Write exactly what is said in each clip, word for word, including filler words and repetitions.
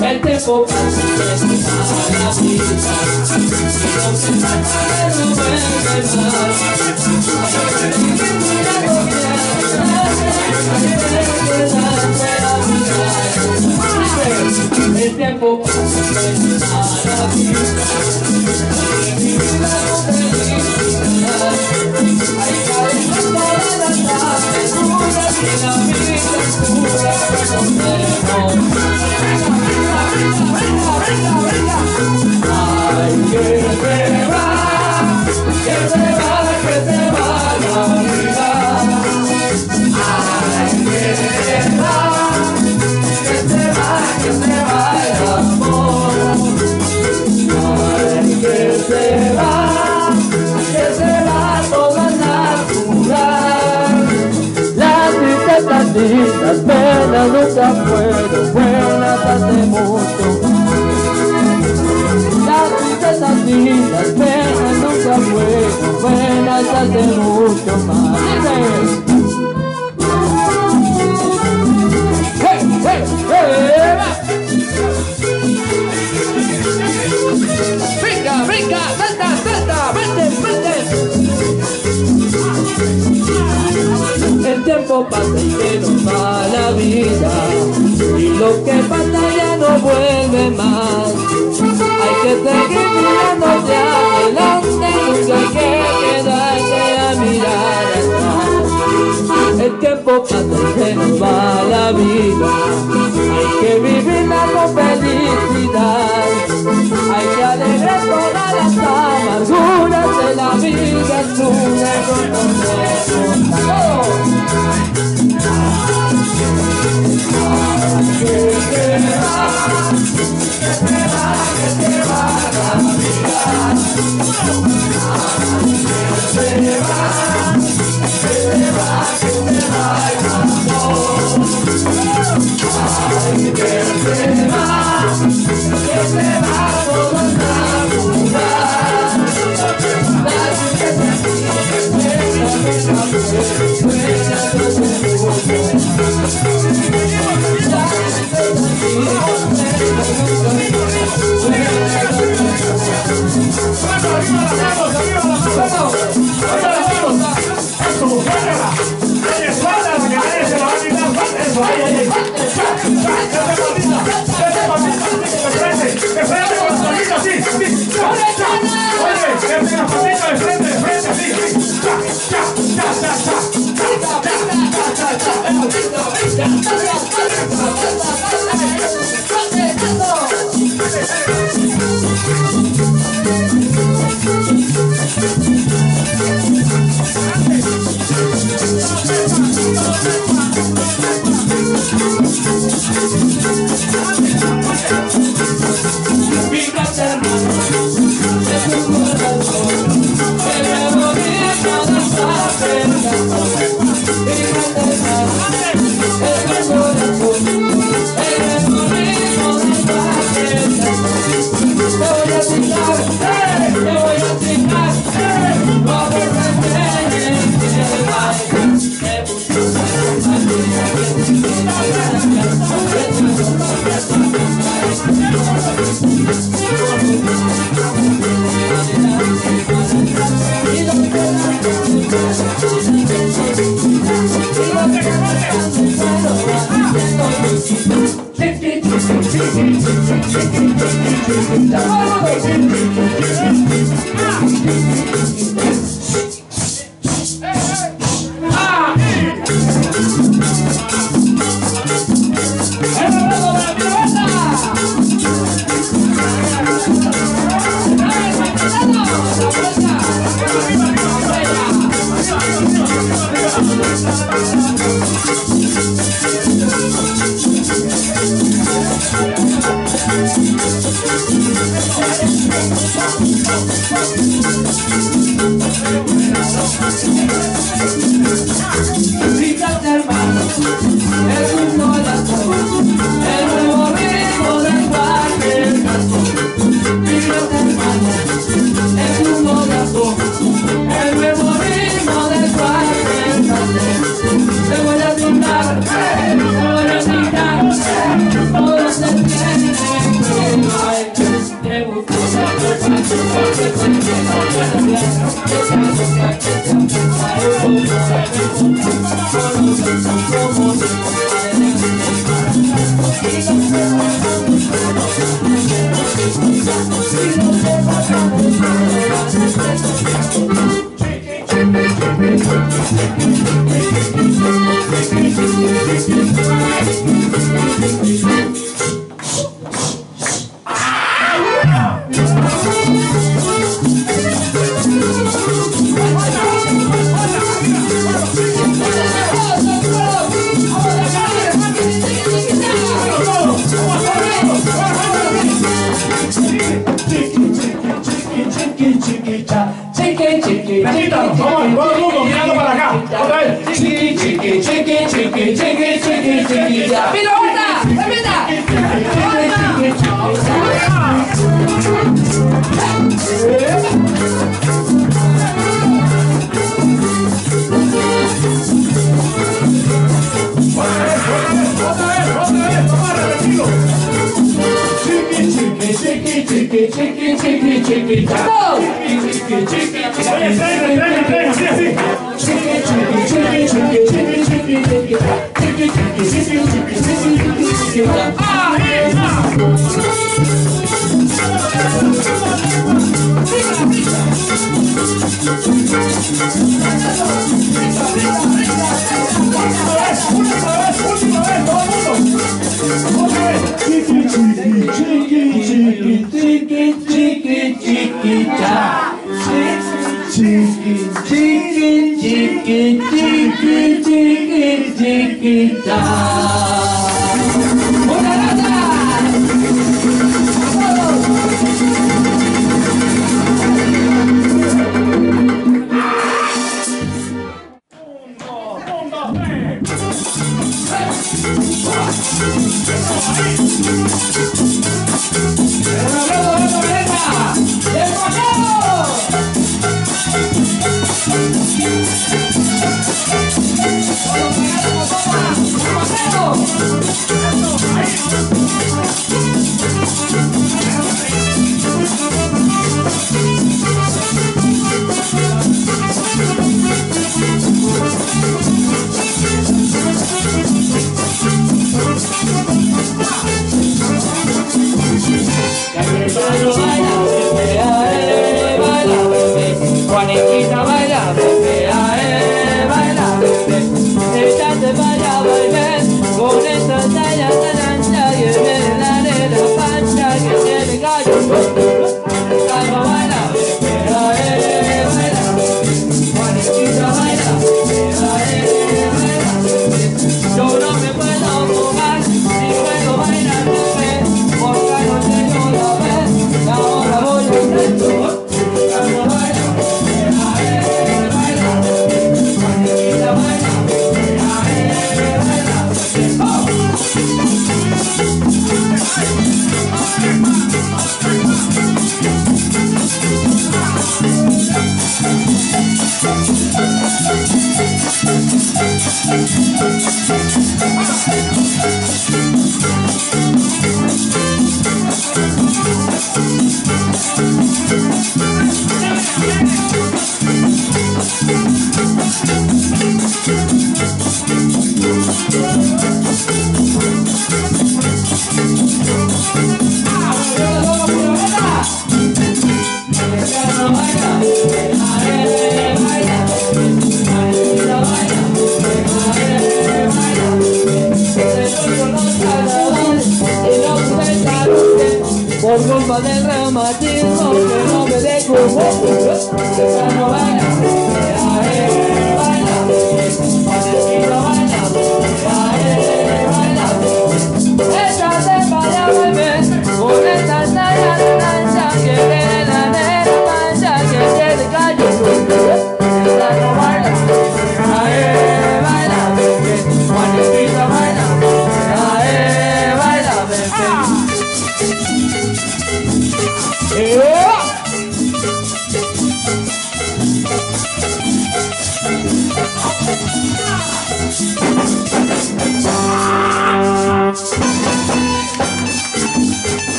El tiempo pasa y es mi mala vida. No se separa, no vuelve más. El tiempo pasa y es mi mala vida. Mi vida no termina. Hay cadenas para la vida. Las penas no se afueron, buenas hace mucho. Las risas así, las penas no se afueron, buenas hace mucho más. ¡Hey, hey, hey! ¡Brinca, brinca, salta, salta! ¡Vente, vente! El tiempo pasa y que nos va la vida, y lo que pasa ya no vuelve más. Hay que seguir mirando hacia adelante, nunca hay que quedarse a mirar atrás. El tiempo pasa y que nos va la vida, hay que vivirla con felicidad. Hay que alegrar todas las amarguras de la vida, es un error. Thank you. Con esta talla de danza que viene la nena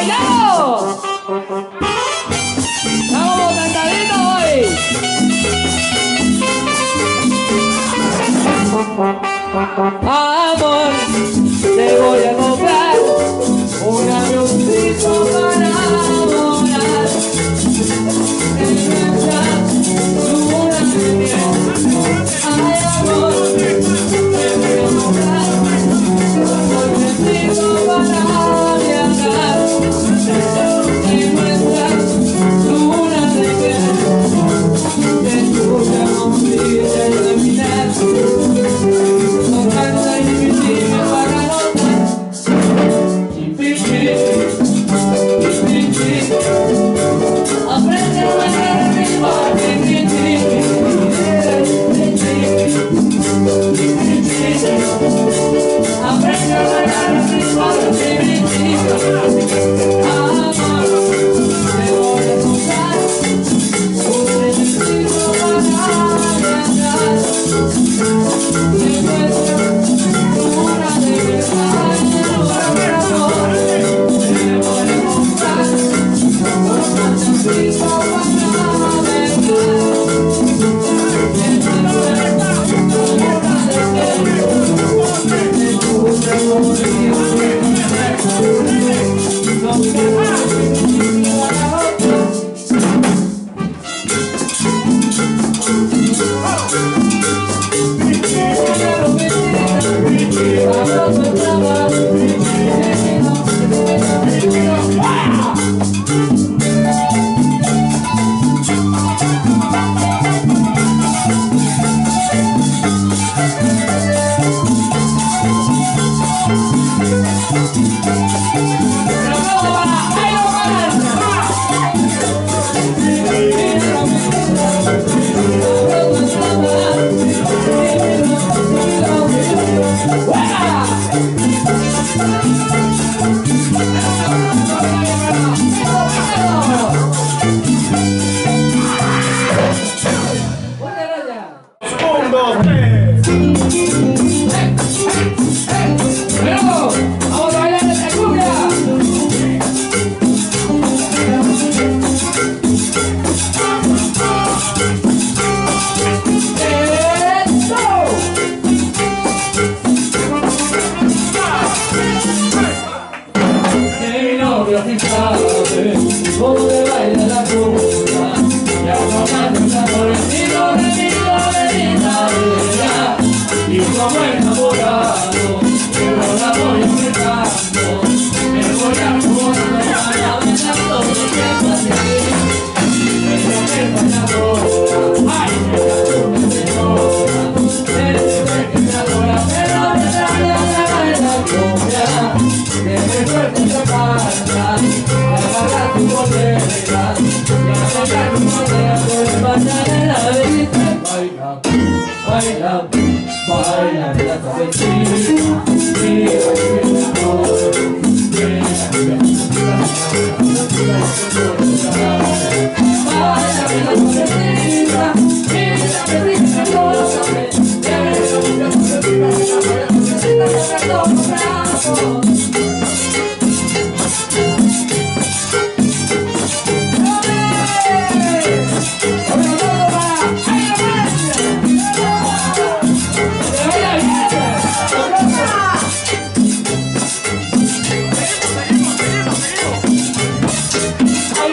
bailado. Estamos cantaditos hoy. Amor, te voy a comprar un avioncito para volar. En esta luna de miel. Ay, amor, te voy a comprar un avioncito para viajar. En nuestra luna de miel. Te escuchamos y te dominamos. Ay,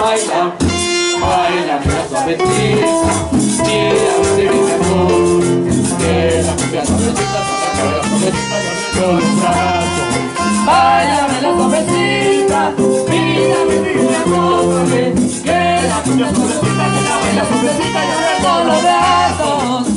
baila, baila, me vas a vestir, mira, de mi amor, que la cumbia suavecita, la suavecita, con el brazo, baila, me la suavecita, mi vida, mi vida, cómeme, que la cumbia suavecita, que la baila suavecita, y abre todos los brazos.